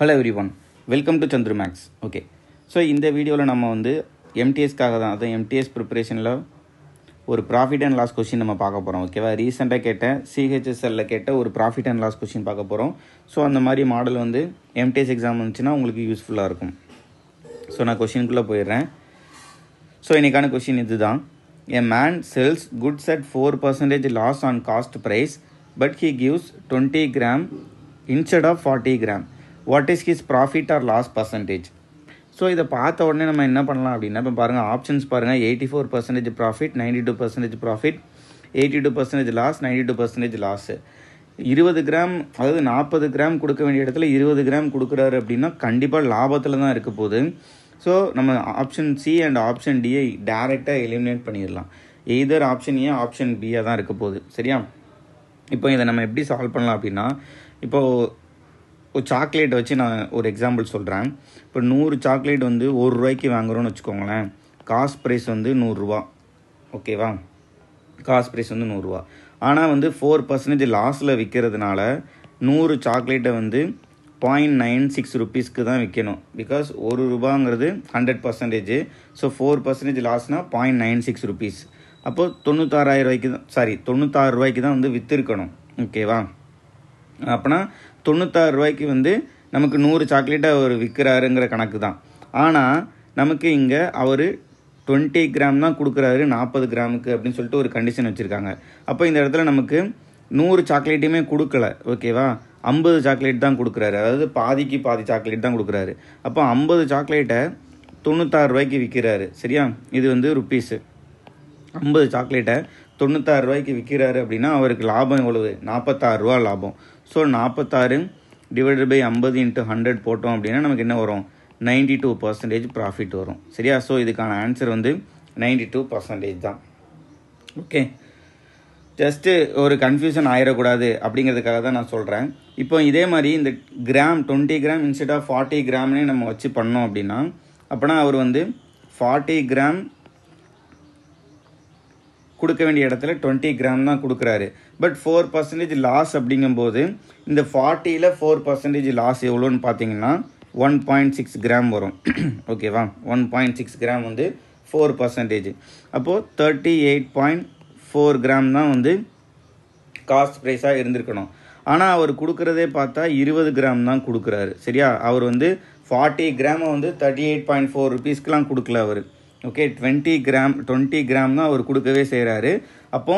Hello everyone, welcome to Chandru Max. Okay, so in this video, we will MTS MTS preparation la or profit and loss question we will see. Recent CHSL or profit and loss question so the model is MTS exam useful. So na question ku so inikana question idhu a man sells goods at 4% loss on cost price, but he gives 20 gram instead of 40 gram. What is his profit or loss percentage? So this path we options 84% profit, 92% profit, 82% loss, 92% loss. 20 gram adhu 40 gram kudukka vendiya edathila 20 gram kudukkararu appadina kandipa labathila dhaan irukapodhu. So we option C and option D direct eliminate panniralam, either option A option B dhaan irukapodhu seriya. Ipo idha nama eppadi solve pannalam appadina ipo chocolate vachi na or example solran. Ipo 100 chocolate vandu 1 rupaikku vaanguronu vechukonga, cost price vandu 100 rupees, okay va, cost price vandu 100 rupees. ஆனா வந்து 4% லாஸ்ல விக்கிறதுனால 100 chocolate வந்து 0.96 rupees க்கு தான் விக்கணும், because 1 ரூபாய்ங்கிறது 100%, so 4% லாஸ்னா 0.96 rupees. அப்போ 96000 ரூபாய்க்கு sorry 96 ரூபாய்க்கு தான் வந்து வித்திருக்கணும், ஓகேவா. அப்பனா 96 ரூபாய்க்கு வந்து நமக்கு 100 சாக்லேட் அவர் விக்கறாருங்கற கணக்கு தான். ஆனா நமக்கு இங்க அவர் 20 கிராம் தான் கொடுக்கறாரு 40 கிராமுக்கு அப்படினு சொல்லிட்டு ஒரு கண்டிஷன் வச்சிருக்காங்க. அப்ப இந்த இடத்துல நமக்கு 100 சாக்லேட்டையுமே கொடுக்கல, ஓகேவா. 50 சாக்லேட் தான் கொடுக்கறாரு, அதாவது பாதிக்கு பாதி சாக்லேட் தான் கொடுக்கறாரு. அப்ப 50 சாக்லேட்டை 96 ரூபாய்க்கு விக்கிறாரு, சரியா. இது வந்து ரூபீஸ். 50 சாக்லேட்டை 96 ரூபாய்க்கு விக்கிறாரு அப்படினா அவருக்கு லாபம் எவ்வளவு? 46 ரூபாய் லாபம். சோ 46 டிவைடட் பை 50 into 100 போட்டோம் அப்படினா நமக்கு என்ன வரும்? 92% profit varum, seriya. So idukana answer vandu 92% da. Okay, just or confusion aayira koodadhu abingiradhukaga da naan solren. Ipo idhe mari inda gram 20 gram instead of 40 gram ne nam vachi pannom appadina appo avaru vandu 40 gram kudukka vendiya edathila 20 gram dhaan kudukkararu, but 4% loss abingumbodhu inda 40 la 4% loss evlo nu pathina 1.6 gram varum okay va. 1.6 gram vandu 4%, appo 38.4 gram na vandu cost price ah irundirukanum. ana avaru kudukrade paatha 20 gram dhaan kudukuraru, seriya. avaru vandu 40 gram vandu 38.4 rupees ku lam kudukla avaru, okay. 20 gram na avaru kudukave seiraru, appo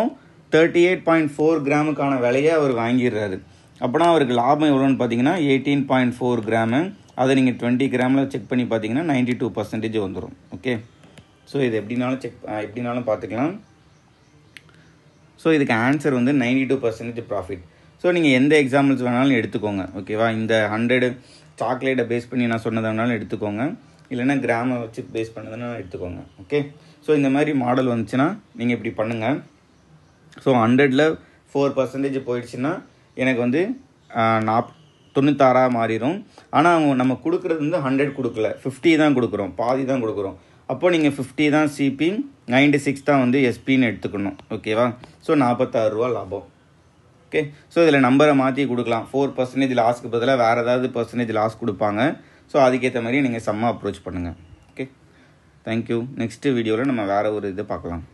38.4 gram kana velaiya avaru vaangirraru. அப்பனா அவருக்கு லாபம் எவ்வளவுன்னு பாத்தீங்கன்னா 18.4 gram. அத நீங்க 20 கிராம்ல check பண்ணி பாத்தீங்கன்னா 92% வந்துரும், ஓகே. சோ இது எப்படினாலும் செக் எப்படினாலும் பாத்துக்கலாம். சோ இதுக்கு ஆன்சர் வந்து 92% profit. சோ நீங்க எந்த எக்ஸாம்பிள்ஸ் வேணாலும் எடுத்துக்கோங்க, ஓகேவா. இந்த 100 சாக்லேட் பேஸ் பண்ணி நான் சொன்னதனால எடுத்துக்கோங்க, இல்லனா கிராம் வச்சு பேஸ் பண்ணதனால எடுத்துக்கோங்க, ஓகே. சோ இந்த மாதிரி மாடல் வந்துச்சுனா நீங்க இப்படி பண்ணுங்க. சோ 100 ல 4% போயிடுச்சுனா எனக்கு வந்து 96 மாறிரும். ஆனா நம்ம கொடுக்கிறது வந்து 100 கொடுக்கல, 50 தான் கொடுக்கிறோம், பாதி தான் கொடுக்கிறோம். அப்போ நீங்க 50 தான் சிபி, 96 தான் வந்து எஸ்பி ன்னு எடுத்துக்கணும், ஓகேவா. சோ 46 ரூபாய் லாபம், ஓகே. சோ இதல நம்பரை மாத்தி கொடுக்கலாம், 4% லாஸ்க்கு பதிலா வேற ஏதாவது % லாஸ் கொடுப்பாங்க. சோ அதுக்கு ஏத்த மாதிரி நீங்க சம்மா அப்ரோச் பண்ணுங்க, ஓகே. Thank you. நெக்ஸ்ட் வீடியோல நம்ம வேற ஒரு இது பார்க்கலாம்.